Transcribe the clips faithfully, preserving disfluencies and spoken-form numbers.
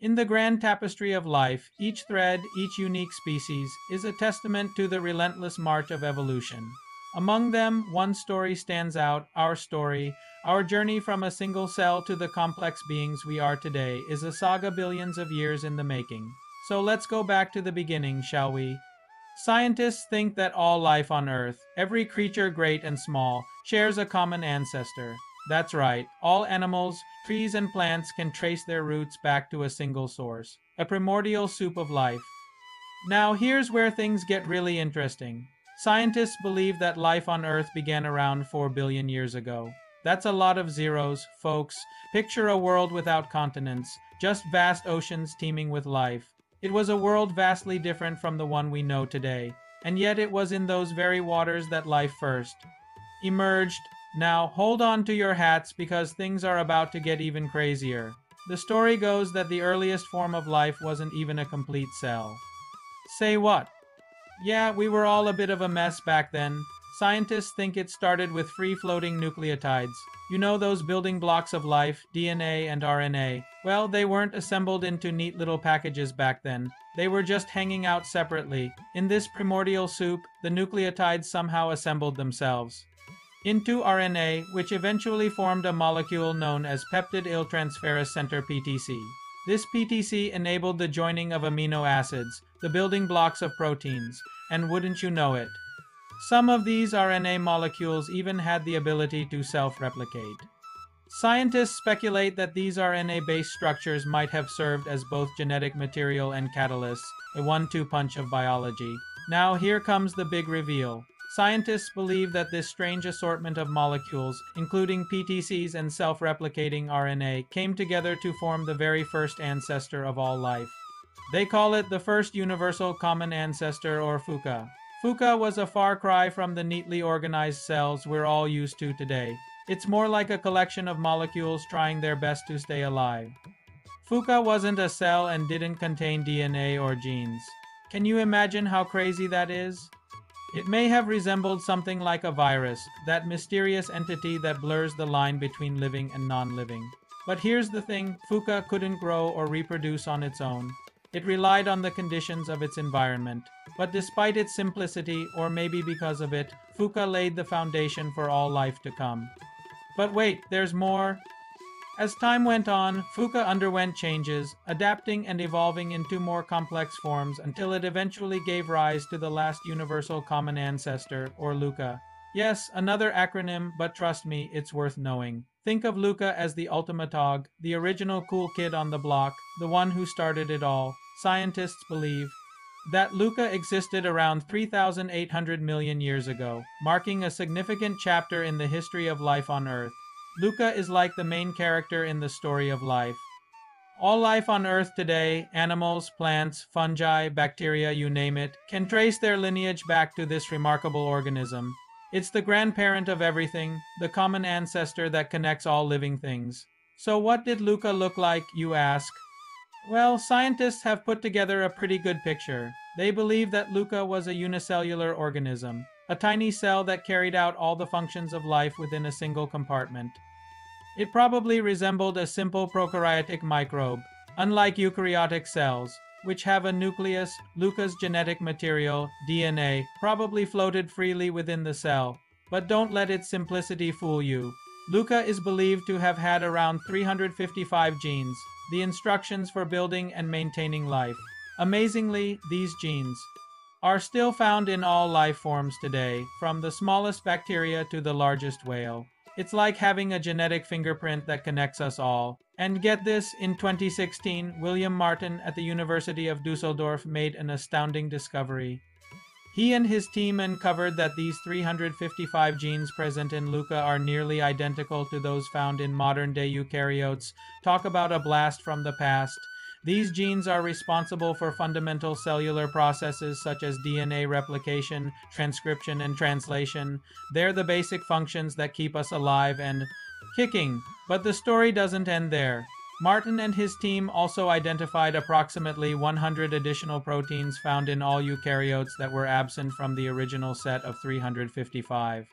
In the grand tapestry of life, each thread, each unique species, is a testament to the relentless march of evolution. Among them, one story stands out, our story, our journey from a single cell to the complex beings we are today is a saga billions of years in the making. So let's go back to the beginning, shall we? Scientists think that all life on Earth, every creature great and small, shares a common ancestor. That's right, all animals, trees and plants can trace their roots back to a single source, a primordial soup of life. Now here's where things get really interesting. Scientists believe that life on Earth began around four billion years ago. That's a lot of zeros, folks. Picture a world without continents, just vast oceans teeming with life. It was a world vastly different from the one we know today, and yet it was in those very waters that life first emerged. Now, hold on to your hats because things are about to get even crazier. The story goes that the earliest form of life wasn't even a complete cell. Say what? Yeah, we were all a bit of a mess back then. Scientists think it started with free-floating nucleotides. You know those building blocks of life, D N A and R N A? Well, they weren't assembled into neat little packages back then. They were just hanging out separately. In this primordial soup, the nucleotides somehow assembled themselves into R N A, which eventually formed a molecule known as peptidyltransferase transferase center P T C. This P T C enabled the joining of amino acids, the building blocks of proteins, and wouldn't you know it? Some of these R N A molecules even had the ability to self-replicate. Scientists speculate that these R N A-based structures might have served as both genetic material and catalysts, a one two punch of biology. Now here comes the big reveal. Scientists believe that this strange assortment of molecules, including P T Cs and self-replicating R N A, came together to form the very first ancestor of all life. They call it the first universal common ancestor, or FUCA. FUCA was a far cry from the neatly organized cells we're all used to today. It's more like a collection of molecules trying their best to stay alive. FUCA wasn't a cell and didn't contain D N A or genes. Can you imagine how crazy that is? It may have resembled something like a virus, that mysterious entity that blurs the line between living and non-living. But here's the thing, FUCA couldn't grow or reproduce on its own. It relied on the conditions of its environment. But despite its simplicity, or maybe because of it, FUCA laid the foundation for all life to come. But wait, there's more. As time went on, FUCA underwent changes, adapting and evolving into more complex forms until it eventually gave rise to the last universal common ancestor, or LUCA. Yes, another acronym, but trust me, it's worth knowing. Think of LUCA as the ultimatog, the original cool kid on the block, the one who started it all. Scientists believe that LUCA existed around three thousand eight hundred million years ago, marking a significant chapter in the history of life on Earth. LUCA is like the main character in the story of life. All life on Earth today, animals, plants, fungi, bacteria, you name it, can trace their lineage back to this remarkable organism. It's the grandparent of everything, the common ancestor that connects all living things. So what did LUCA look like, you ask? Well, scientists have put together a pretty good picture. They believe that LUCA was a unicellular organism, a tiny cell that carried out all the functions of life within a single compartment. It probably resembled a simple prokaryotic microbe. Unlike eukaryotic cells, which have a nucleus, LUCA's genetic material, D N A, probably floated freely within the cell. But don't let its simplicity fool you. LUCA is believed to have had around three hundred fifty-five genes, the instructions for building and maintaining life. Amazingly, these genes are still found in all life forms today, from the smallest bacteria to the largest whale. It's like having a genetic fingerprint that connects us all. And get this, in twenty sixteen, William Martin at the University of Düsseldorf made an astounding discovery. He and his team uncovered that these three hundred fifty-five genes present in LUCA are nearly identical to those found in modern-day eukaryotes. Talk about a blast from the past. These genes are responsible for fundamental cellular processes such as D N A replication, transcription, and translation. They're the basic functions that keep us alive and kicking. But the story doesn't end there. Martin and his team also identified approximately one hundred additional proteins found in all eukaryotes that were absent from the original set of three hundred fifty-five.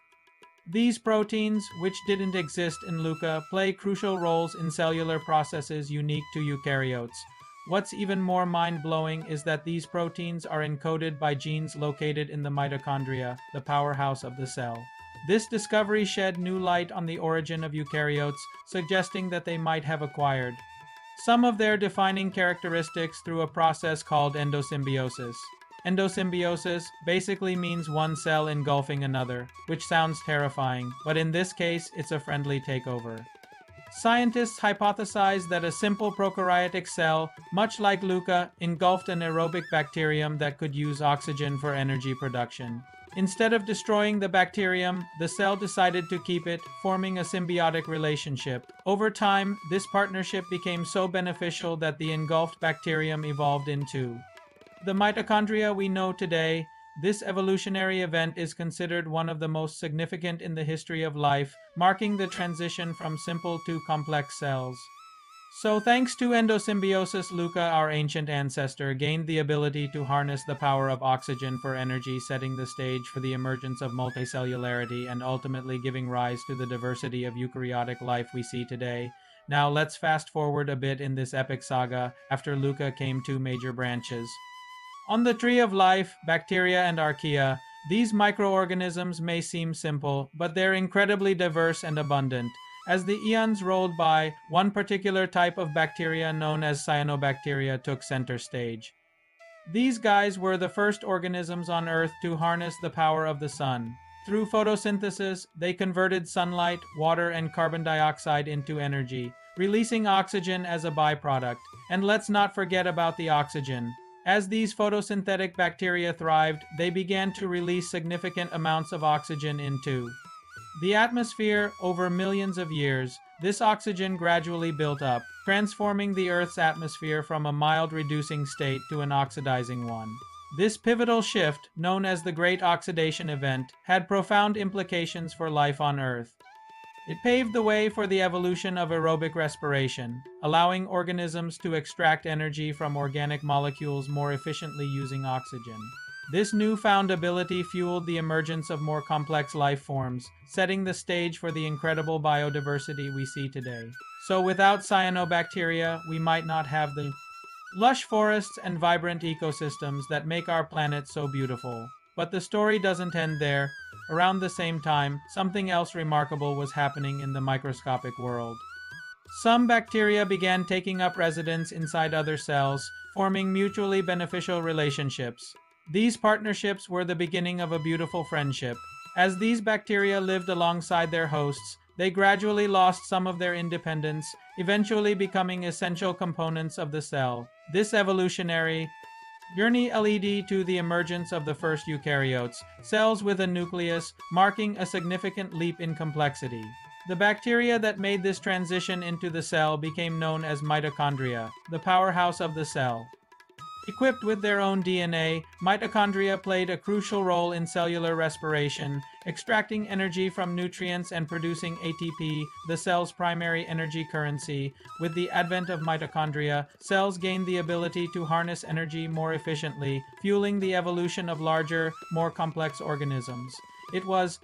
These proteins, which didn't exist in LUCA, play crucial roles in cellular processes unique to eukaryotes. What's even more mind-blowing is that these proteins are encoded by genes located in the mitochondria, the powerhouse of the cell. This discovery shed new light on the origin of eukaryotes, suggesting that they might have acquired some of their defining characteristics through a process called endosymbiosis. Endosymbiosis basically means one cell engulfing another, which sounds terrifying, but in this case, it's a friendly takeover. Scientists hypothesize that a simple prokaryotic cell, much like LUCA, engulfed an aerobic bacterium that could use oxygen for energy production. Instead of destroying the bacterium, the cell decided to keep it, forming a symbiotic relationship. Over time, this partnership became so beneficial that the engulfed bacterium evolved into the mitochondria we know today. This evolutionary event is considered one of the most significant in the history of life, marking the transition from simple to complex cells. So thanks to endosymbiosis, LUCA, our ancient ancestor, gained the ability to harness the power of oxygen for energy, setting the stage for the emergence of multicellularity and ultimately giving rise to the diversity of eukaryotic life we see today. Now let's fast forward a bit in this epic saga. After LUCA came two major branches. On the Tree of Life, bacteria and archaea. These microorganisms may seem simple, but they're incredibly diverse and abundant. As the eons rolled by, one particular type of bacteria known as cyanobacteria took center stage. These guys were the first organisms on Earth to harness the power of the sun. Through photosynthesis, they converted sunlight, water, and carbon dioxide into energy, releasing oxygen as a byproduct. And let's not forget about the oxygen. As these photosynthetic bacteria thrived, they began to release significant amounts of oxygen into the atmosphere over millions of years. This oxygen gradually built up, transforming the Earth's atmosphere from a mild reducing state to an oxidizing one. This pivotal shift, known as the Great Oxidation Event, had profound implications for life on Earth. It paved the way for the evolution of aerobic respiration, allowing organisms to extract energy from organic molecules more efficiently using oxygen. This newfound ability fueled the emergence of more complex life forms, setting the stage for the incredible biodiversity we see today. So without cyanobacteria, we might not have the lush forests and vibrant ecosystems that make our planet so beautiful. But the story doesn't end there. Around the same time, something else remarkable was happening in the microscopic world. Some bacteria began taking up residence inside other cells, forming mutually beneficial relationships. These partnerships were the beginning of a beautiful friendship. As these bacteria lived alongside their hosts, they gradually lost some of their independence, eventually becoming essential components of the cell. This evolutionary journey led to the emergence of the first eukaryotes, cells with a nucleus, marking a significant leap in complexity. The bacteria that made this transition into the cell became known as mitochondria, the powerhouse of the cell. Equipped with their own D N A, mitochondria played a crucial role in cellular respiration, extracting energy from nutrients and producing A T P, the cell's primary energy currency. With the advent of mitochondria, cells gained the ability to harness energy more efficiently, fueling the evolution of larger, more complex organisms. It was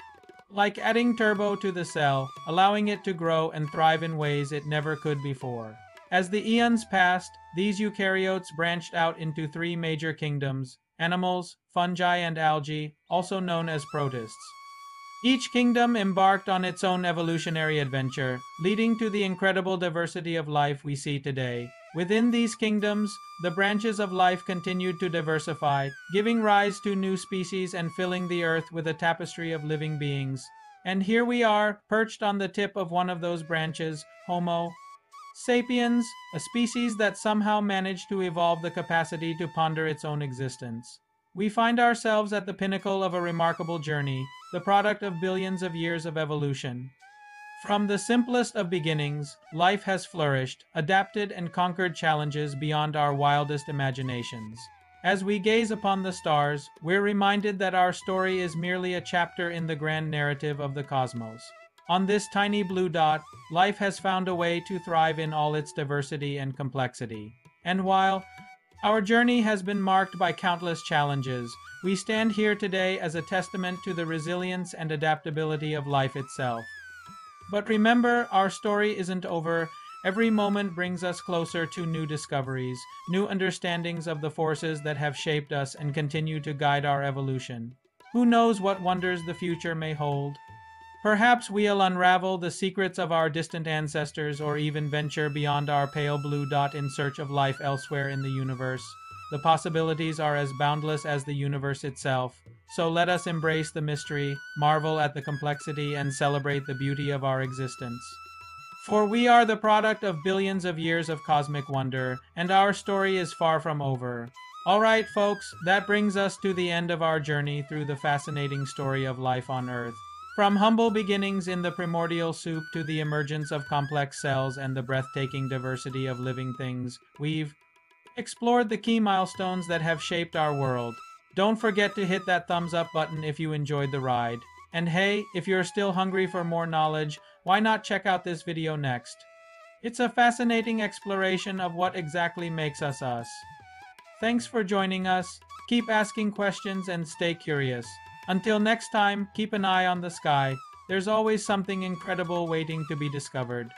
like adding turbo to the cell, allowing it to grow and thrive in ways it never could before. As the eons passed, these eukaryotes branched out into three major kingdoms: animals, fungi, and algae, also known as protists. Each kingdom embarked on its own evolutionary adventure, leading to the incredible diversity of life we see today. Within these kingdoms, the branches of life continued to diversify, giving rise to new species and filling the earth with a tapestry of living beings. And here we are, perched on the tip of one of those branches, Homo sapiens, a species that somehow managed to evolve the capacity to ponder its own existence. We find ourselves at the pinnacle of a remarkable journey, the product of billions of years of evolution. From the simplest of beginnings, life has flourished, adapted, and conquered challenges beyond our wildest imaginations. As we gaze upon the stars, we're reminded that our story is merely a chapter in the grand narrative of the cosmos. On this tiny blue dot, life has found a way to thrive in all its diversity and complexity. And while our journey has been marked by countless challenges, we stand here today as a testament to the resilience and adaptability of life itself. But remember, our story isn't over, Every moment brings us closer to new discoveries, new understandings of the forces that have shaped us and continue to guide our evolution. Who knows what wonders the future may hold? Perhaps we'll unravel the secrets of our distant ancestors or even venture beyond our pale blue dot in search of life elsewhere in the universe. The possibilities are as boundless as the universe itself. So let us embrace the mystery, marvel at the complexity, and celebrate the beauty of our existence. For we are the product of billions of years of cosmic wonder, and our story is far from over. Alright folks, that brings us to the end of our journey through the fascinating story of life on Earth. From humble beginnings in the primordial soup to the emergence of complex cells and the breathtaking diversity of living things, we've explored the key milestones that have shaped our world. Don't forget to hit that thumbs up button if you enjoyed the ride. And hey, if you're still hungry for more knowledge, why not check out this video next? It's a fascinating exploration of what exactly makes us us. Thanks for joining us. Keep asking questions and stay curious. Until next time, keep an eye on the sky. There's always something incredible waiting to be discovered.